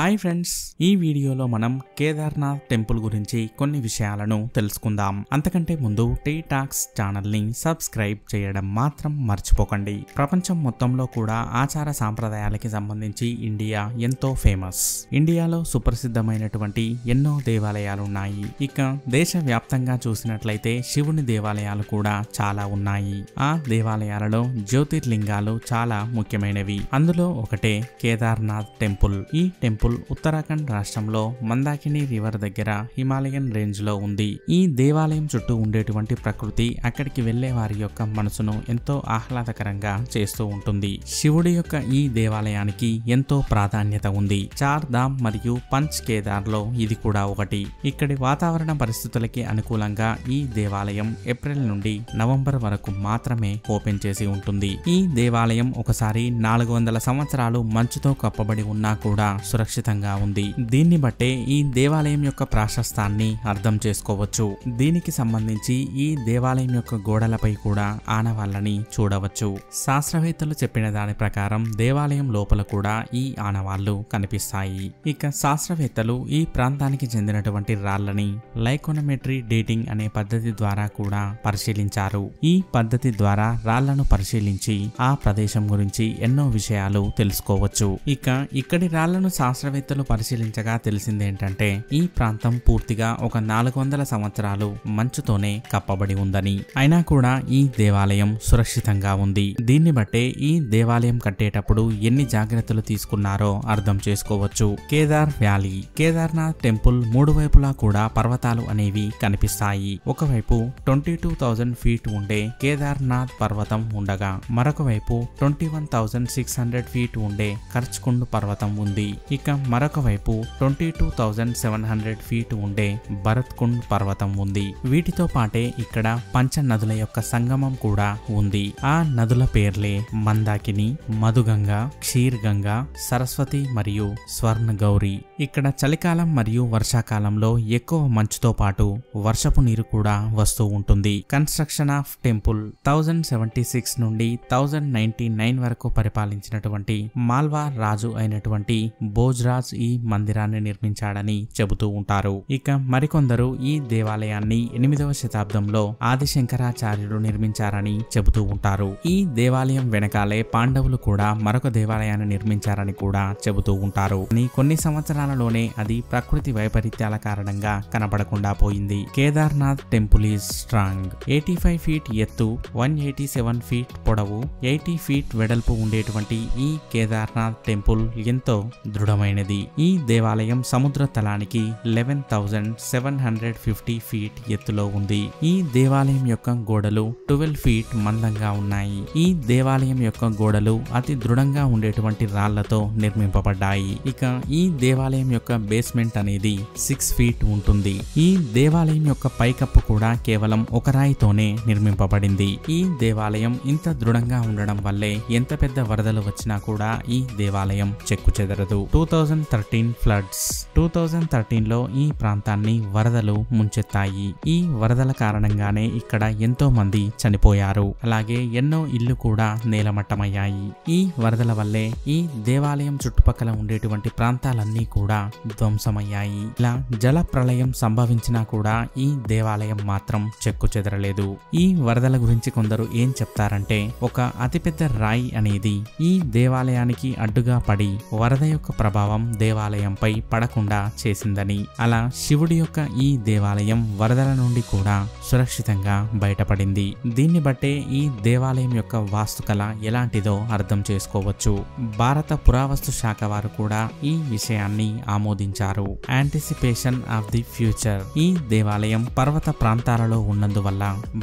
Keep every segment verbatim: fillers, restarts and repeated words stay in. Hi friends, ఈ వీడియోలో మనం కేదార్నాథ్ టెంపుల్ గురించి కొన్ని విషయాలను తెలుసుకుందాం. అంతకంటే ముందు టీ టాక్స్ ఛానల్ని సబ్స్క్రైబ్ చేయడం మాత్రం మర్చిపోకండి. ప్రపంచం మొత్తంలో కూడా ఆచార సాంప్రదాయాలకి సంబంధించి ఇండియా ఎంతో ఫేమస్. ఇండియాలో సుప్రసిద్ధమైనటువంటి ఎన్నో దేవాలయాలు ఉన్నాయి. ఇక దేశవ్యాప్తంగా చూసినట్లయితే శివుని దేవాలయాలు కూడా చాలా ఉన్నాయి. ఆ దేవాలయాలలో జ్యోతిర్లింగాలు చాలా ముఖ్యమైనవి. అందులో ఒకటే కేదార్నాథ్ టెంపుల్. ఈ టెంపుల్ ఉత్తరాఖండ్ రాష్ట్రంలో మందాకిని రివర్ దగ్గర హిమాలయన్ రేంజ్ లో ఉంది. ఈ దేవాలయం చుట్టూ ఉండేటువంటి ప్రకృతి అక్కడికి వెళ్లే వారి యొక్క మనసును ఎంతో ఆహ్లాదకరంగా చేస్తూ ఉంటుంది. శివుడి యొక్క ఈ దేవాలయానికి ఎంతో ప్రాధాన్యత ఉంది. చార్ ధామ్ మరియు పంచ్ కేదార్ లో ఇది కూడా ఒకటి. ఇక్కడి వాతావరణ పరిస్థితులకి అనుకూలంగా ఈ దేవాలయం ఏప్రిల్ నుండి నవంబర్ వరకు మాత్రమే ఓపెన్ చేసి ఉంటుంది. ఈ దేవాలయం ఒకసారి నాలుగు వందల సంవత్సరాలు మంచుతో కప్పబడి ఉన్నా కూడా సురక్షిత ఖచ్చితంగా ఉంది. దీన్ని బట్టే ఈ దేవాలయం యొక్క ప్రాశస్తాన్ని అర్థం చేసుకోవచ్చు. దీనికి సంబంధించి ఈ దేవాలయం యొక్క గోడలపై కూడా ఆనవాళ్ళని చూడవచ్చు. శాస్త్రవేత్తలు చెప్పిన దాని ప్రకారం దేవాలయం లోపల కూడా ఈ ఆనవాళ్లు కనిపిస్తాయి. ఇక శాస్త్రవేత్తలు ఈ ప్రాంతానికి చెందినటువంటి రాళ్లని లైకోనమెట్రీ డేటింగ్ అనే పద్ధతి ద్వారా కూడా పరిశీలించారు. ఈ పద్ధతి ద్వారా రాళ్లను పరిశీలించి ఆ ప్రదేశం గురించి ఎన్నో విషయాలు తెలుసుకోవచ్చు. ఇక ఇక్కడి రాళ్లను శాస్త్రవేత్తలు పరిశీలించగా తెలిసిందేంటంటే ఈ ప్రాంతం పూర్తిగా ఒక నాలుగు వందల సంవత్సరాలు మంచుతోనే కప్పబడి ఉందని. అయినా కూడా ఈ దేవాలయం సురక్షితంగా ఉంది. దీన్ని బట్టే ఈ దేవాలయం కట్టేటప్పుడు ఎన్ని జాగ్రత్తలు తీసుకున్నారో అర్థం చేసుకోవచ్చు. కేదార్ వ్యాలీ, కేదార్నాథ్ టెంపుల్ మూడు వైపులా కూడా పర్వతాలు అనేవి కనిపిస్తాయి. ఒకవైపు ట్వంటీ టూ థౌజండ్ ఫీట్ ఉండే కేదార్నాథ్ పర్వతం ఉండగా, మరొక వైపు twenty one thousand six hundred feet ఉండే ఖర్చుకుండ్ పర్వతం ఉంది. ఇక మరొక వైపు twenty two thousand seven hundred feet ఉండే భరత్ కుండ్ పర్వతం ఉంది. వీటితో పాటే ఇక్కడ పంచ నదుల యొక్క సంగమం కూడా ఉంది. ఆ నదుల పేర్లే మందాకిని, మధుగంగా, క్షీర్ గంగా, సరస్వతి మరియు స్వర్ణగౌరి. ఇక్కడ చలికాలం మరియు వర్షాకాలంలో ఎక్కువ మంచుతో పాటు వర్షపు నీరు కూడా వస్తూ ఉంటుంది. Construction of temple thousand seventy six నుండి థౌజండ్ నైన్టీ నైన్ వరకు పరిపాలించినటువంటి మాల్వా రాజు అయినటువంటి భోజ్రాజ్ ఈ మందిరాన్ని నిర్మించాడని చెబుతూ ఉంటారు. ఇక మరికొందరు ఈ దేవాలయాన్ని ఎనిమిదవ శతాబ్దంలో ఆది శంకరాచార్యులు నిర్మించారని చెబుతూ ఉంటారు. ఈ దేవాలయం వెనకాలే పాండవులు కూడా మరొక దేవాలయాన్ని నిర్మించారని కూడా చెబుతూ ఉంటారు. కొన్ని సంవత్సరాలలోనే అది ప్రకృతి వైపరీత్యాల కారణంగా కనపడకుండా పోయింది. Kedarnath temple is strong. Eighty five feet ఎత్తు, వన్ ఎయిటీ సెవెన్ ఫీట్ పొడవు, ఎయిటీ ఫీట్ వెడల్పు ఉండేటువంటి ఈ కేదార్నాథ్ టెంపుల్ ఎంతో దృఢమైనది. ఈ దేవాలయం సముద్ర తలానికి eleven thousand seven hundred fifty feet ఎత్తులో ఉంది. ఈ దేవాలయం యొక్క గోడలు ట్వెల్వ్ ఫీట్ మందంగా ఉన్నాయి. ఈ దేవాలయం యొక్క గోడలు అతి దృఢంగా ఉండేటువంటి రాళ్లతో నిర్మింపబడ్డాయి. ఇక ఈ దేవాలయం యొక్క బేస్మెంట్ అనేది సిక్స్ ఫీట్ ఉంటుంది. ఈ దేవాలయం యొక్క పైకప్పు కూడా కేవలం ఒక రాయితోనే నిర్మింపబడింది. ఈ దేవాలయం ఇంత దృఢంగా ఉండడం వల్లే ఎంత పెద్ద వరదలు వచ్చినా కూడా ఈ దేవాలయం చెక్కు చెదరదు. Two thousand thirteen floods, two thousand thirteen లో ఈ ప్రాంతాన్ని వరదలు ముంచెత్తాయి. ఈ వరదల కారణంగానే ఇక్కడ ఎంతో మంది చనిపోయారు. అలాగే ఎన్నో ఇళ్లు కూడా నేలమట్టమయ్యాయి. ఈ వరదల వల్లే ఈ దేవాలయం చుట్టుపక్కల ఉండేటువంటి ప్రాంతాలన్నీ కూడా ధ్వంసమయ్యాయి. ఇలా జల ప్రళయం సంభవించినా కూడా ఈ దేవాలయం మాత్రం చెక్కు చెదరలేదు. ఈ వరదల గురించి కొందరు ఏం చెప్తారంటే, ఒక అతిపెద్ద రాయి అనేది ఈ దేవాలయానికి అడ్డుగా పడి వరద యొక్క ప్రభావం దేవాలయంపై పడకుండా చేసిందని. అలా శివుడి యొక్క ఈ దేవాలయం వరదల నుండి కూడా సురక్షితంగా బయటపడింది. దీన్ని బట్టే ఈ దేవాలయం యొక్క వాస్తుకళ ఎలాంటిదో అర్థం చేసుకోవచ్చు. భారత పురావస్తు శాఖ వారు కూడా ఈ విషయాన్ని ఆమోదించారు. Anticipation of the future. ఈ దేవాలయం పర్వత ప్రాంతాలలో ఉన్నందువల్ల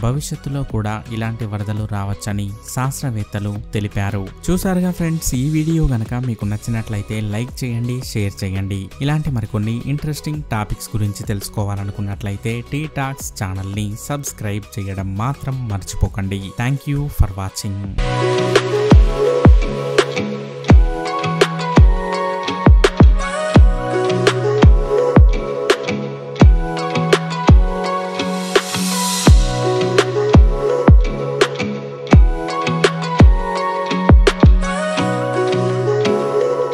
భవిష్యత్తులో కూడా ఇలాంటి వరదలు రావచ్చని శాస్త్రవేత్తలు తెలిపారు. చూసారుగా ఫ్రెండ్స్, ఈ వీడియో గనక మీకు నచ్చినట్లయితే లైక్ చేయండి, షేర్ చేయండి. ఇలాంటి మరికొన్ని ఇంట్రెస్టింగ్ టాపిక్స్ గురించి తెలుసుకోవాలనుకున్నట్లయితే టీ టాక్స్ ఛానల్ని సబ్స్క్రైబ్ చేయడం మాత్రం మర్చిపోకండి. Thank you for watching.